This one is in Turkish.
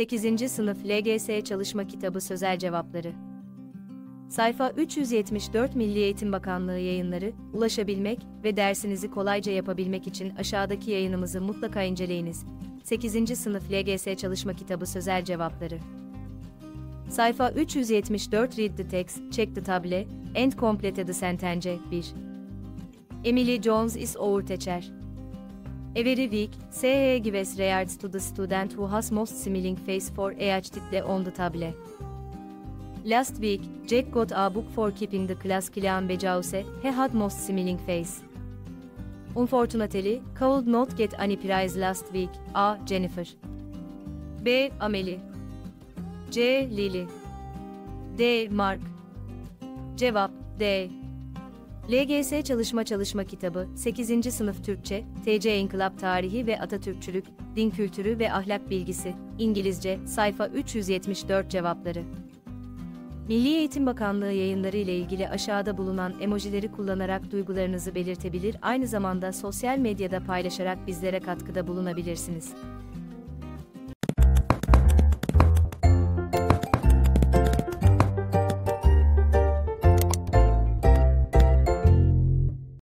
8. Sınıf LGS Çalışma Kitabı Sözel Cevapları. Sayfa 374 Milli Eğitim Bakanlığı yayınları. Ulaşabilmek ve dersinizi kolayca yapabilmek için aşağıdaki yayınımızı mutlaka inceleyiniz. 8. Sınıf LGS Çalışma Kitabı Sözel Cevapları. Sayfa 374 Read the text, check the table, and complete the sentence. 1. Emily Jones is our teacher. Every week, she gives rewards to the student who has most smiling face for each title on the table. Last week, Jack got a book for keeping the class calm because he had most smiling face. Unfortunately, could not get any prize last week. A. Jennifer. B. Ameli. C. Lily. D. Mark. Cevap D. LGS Çalışma Kitabı, 8. Sınıf Türkçe, TC İnkılap Tarihi ve Atatürkçülük, Din Kültürü ve Ahlak Bilgisi, İngilizce, sayfa 374 cevapları. Milli Eğitim Bakanlığı yayınları ile ilgili aşağıda bulunan emojileri kullanarak duygularınızı belirtebilir, aynı zamanda sosyal medyada paylaşarak bizlere katkıda bulunabilirsiniz.